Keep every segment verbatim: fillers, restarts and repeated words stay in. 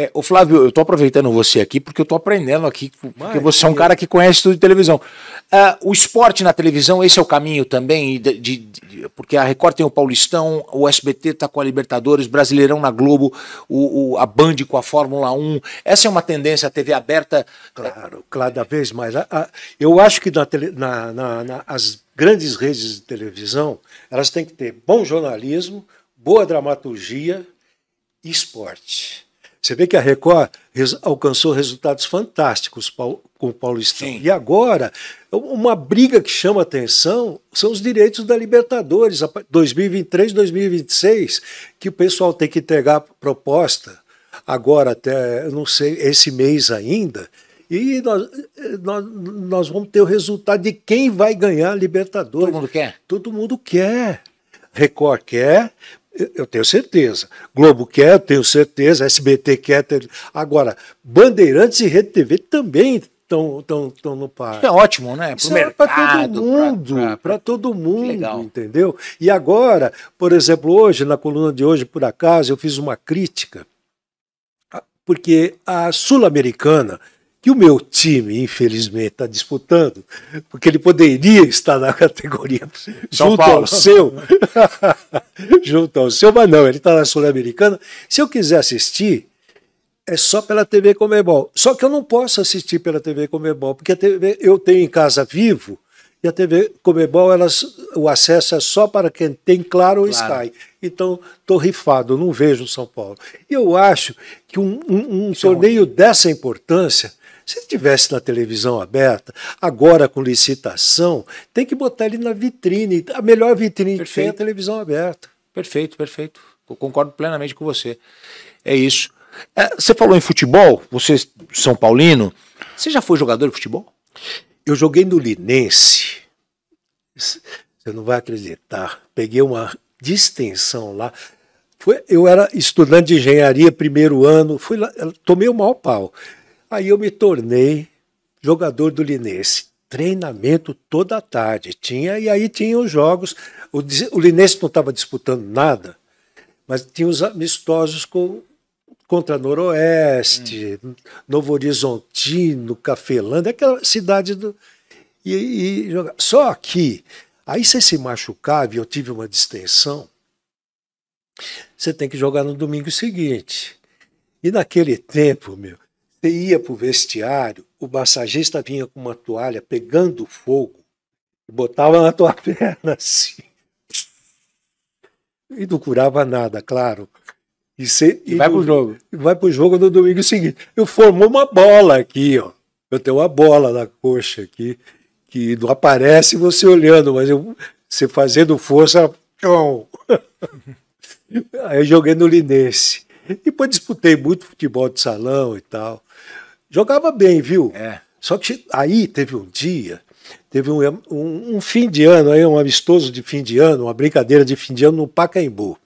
É, o Flávio, eu tô aproveitando você aqui porque eu tô aprendendo aqui, porque Mas, você é um cara que conhece tudo de televisão. Uh, o esporte na televisão, esse é o caminho também, de, de, de, porque a Record tem o Paulistão, o S B T tá com a Libertadores, Brasileirão na Globo, o, o, a Band com a Fórmula um. Essa é uma tendência, a T V aberta... Claro, cada vez mais. A, a, eu acho que na tele, na, na, na, as grandes redes de televisão, elas têm que ter bom jornalismo, boa dramaturgia e esporte. Você vê que a Record alcançou resultados fantásticos com o Paulistão. Sim. E agora, uma briga que chama atenção são os direitos da Libertadores, dois mil e vinte e três, dois mil e vinte e seis, que o pessoal tem que entregar proposta agora até, eu não sei, esse mês ainda, e nós, nós, nós vamos ter o resultado de quem vai ganhar a Libertadores. Todo mundo quer? Todo mundo quer. Record quer... Eu tenho certeza. Globo quer, eu tenho certeza. S B T quer. Ter... Agora, Bandeirantes e RedeTV também estão no par. Isso é ótimo, né? Isso é para todo mundo. Para todo mundo, legal. Entendeu? E agora, por exemplo, hoje, na coluna de hoje, por acaso, eu fiz uma crítica, porque a Sul-Americana, que o meu time, infelizmente, está disputando, porque ele poderia estar na categoria São junto Paulo. Ao seu, junto ao seu, mas não, ele está na Sul-Americana. Se eu quiser assistir, é só pela T V CONMEBOL. Só que eu não posso assistir pela T V CONMEBOL, porque a T V eu tenho em casa Vivo, e a T V CONMEBOL, elas, o acesso é só para quem tem Claro ou claro. Sky. Então, estou rifado, não vejo São Paulo. E eu acho que um, um, um torneio ruim. Dessa importância, se estivesse na televisão aberta, agora com licitação, tem que botar ele na vitrine. A melhor vitrine perfeito. Que tem é a televisão aberta. Perfeito, perfeito. Eu concordo plenamente com você. É isso. É, você falou em futebol, você São Paulino, você já foi jogador de futebol? Eu joguei no Linense. Você não vai acreditar. Peguei uma distensão lá. Foi, eu era estudante de engenharia, primeiro ano, fui lá, tomei o maior pau. Aí eu me tornei jogador do Linense. Treinamento toda tarde tinha, e aí tinha os jogos. O, o Linense não estava disputando nada, mas tinha os amistosos com, contra Noroeste, hum. Novo Horizonte, Cafelândia, aquela cidade do... E, e só que, aí você se machucava, e eu tive uma distensão, você tem que jogar no domingo seguinte. E naquele tempo, meu... Você ia para o vestiário, o massagista vinha com uma toalha pegando fogo e botava na tua perna assim. E não curava nada, claro. E, você, e, e vai para o jogo. Vai para o jogo no domingo seguinte. Eu formou uma bola aqui, ó. Eu tenho uma bola na coxa aqui, que não aparece você olhando, mas eu, você fazendo força... Aí eu joguei no Linense. Depois disputei muito futebol de salão e tal. Jogava bem, viu? É. Só que aí teve um dia, teve um, um, um fim de ano, aí, um amistoso de fim de ano, uma brincadeira de fim de ano no Pacaembu.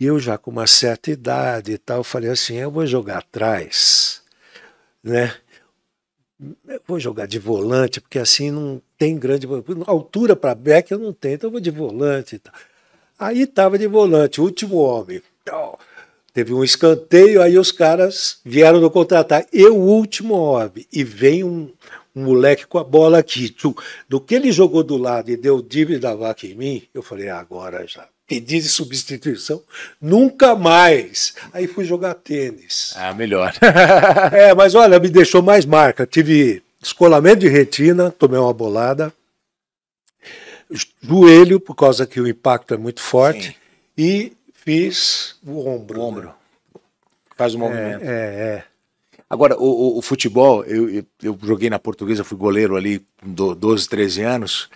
E eu já com uma certa idade e tal, falei assim, eu vou jogar atrás, né? Eu vou jogar de volante, porque assim não tem grande... Altura para back eu não tenho, então eu vou de volante e tal. Aí tava de volante, último homem. Teve um escanteio, aí os caras vieram no contra-ataque. Eu, último homem, e vem um, um moleque com a bola aqui. Do que ele jogou do lado e deu drible da vaca em mim, eu falei, ah, agora já. Pedi de substituição, nunca mais. Aí fui jogar tênis. Ah, melhor. É, mas olha, me deixou mais marca. Tive descolamento de retina, tomei uma bolada, joelho, por causa que o impacto é muito forte, sim. E... Fiz o ombro. O ombro. Faz o movimento. É, é. Agora, o, o, o futebol, eu, eu, eu joguei na Portuguesa, fui goleiro ali com doze, treze anos,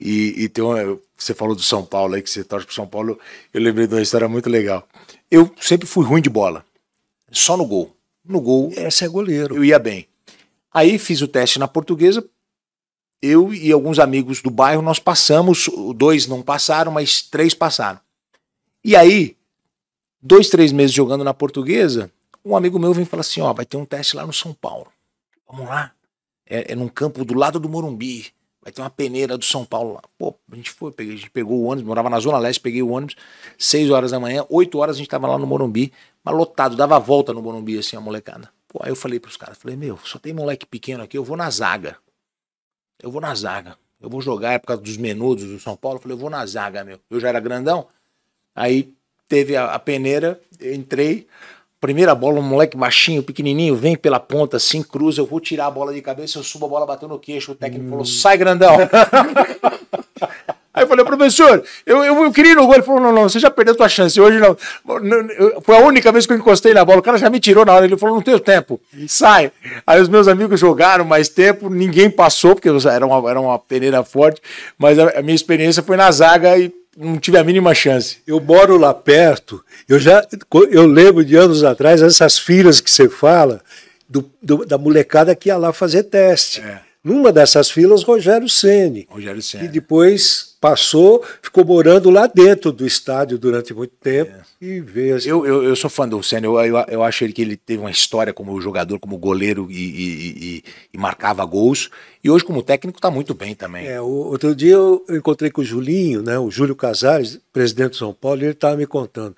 e, e tem uma, você falou do São Paulo aí, que você torce pro São Paulo, eu lembrei de uma história muito legal. Eu sempre fui ruim de bola, só no gol. No gol... Essa é goleiro. Eu ia bem. Aí fiz o teste na Portuguesa, eu e alguns amigos do bairro, nós passamos, dois não passaram, mas três passaram. E aí, dois, três meses jogando na Portuguesa, um amigo meu vem falar assim, ó, vai ter um teste lá no São Paulo. Vamos lá. É, é num campo do lado do Morumbi. Vai ter uma peneira do São Paulo lá. Pô, a gente foi, peguei, a gente pegou o ônibus, morava na Zona Leste, peguei o ônibus, seis horas da manhã, oito horas a gente tava lá no Morumbi, mas lotado, dava a volta no Morumbi, assim, a molecada. Pô, aí eu falei pros caras, falei, meu, só tem moleque pequeno aqui, eu vou na zaga. Eu vou na zaga. Eu vou jogar, é por causa dos menudos do São Paulo, eu falei, eu vou na zaga, meu. Eu já era grandão, aí teve a, a peneira, eu entrei, primeira bola, um moleque baixinho, pequenininho, vem pela ponta assim, cruza, eu vou tirar a bola de cabeça, eu subo, a bola bateu no queixo, o técnico hum. falou, sai grandão. Aí eu falei, professor, eu, eu, eu queria ir no gol, ele falou, não, não, você já perdeu tua chance, hoje não. Foi a única vez que eu encostei na bola, o cara já me tirou na hora, ele falou, não tenho tempo, sai. Aí os meus amigos jogaram mais tempo, ninguém passou, porque era uma, era uma peneira forte, mas a, a minha experiência foi na zaga e não tive a mínima chance. Eu moro lá perto, eu já eu lembro de anos atrás, essas filas que você fala, do, do, da molecada que ia lá fazer teste. É. Numa dessas filas, Rogério Ceni. Rogério Ceni. E depois passou, ficou morando lá dentro do estádio durante muito tempo. É. E veio assim. eu, eu, eu sou fã do Ceni, eu, eu, eu acho que ele teve uma história como jogador, como goleiro e, e, e, e marcava gols. E hoje, como técnico, está muito bem também. É, o, outro dia eu encontrei com o Julinho, né, o Júlio Casares, presidente de São Paulo, e ele estava me contando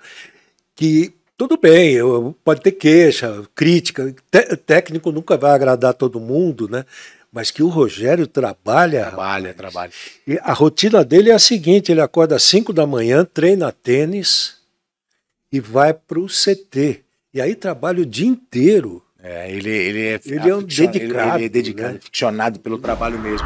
que tudo bem, eu, pode ter queixa, crítica, te, técnico nunca vai agradar todo mundo, né? Mas que o Rogério trabalha. Trabalha, rapaz. trabalha. E a rotina dele é a seguinte, ele acorda às cinco da manhã, treina tênis e vai para o C T. E aí trabalha o dia inteiro. É, ele, ele é, ele é um dedicado. Ele, ele é dedicado, né? Ficcionado pelo trabalho mesmo.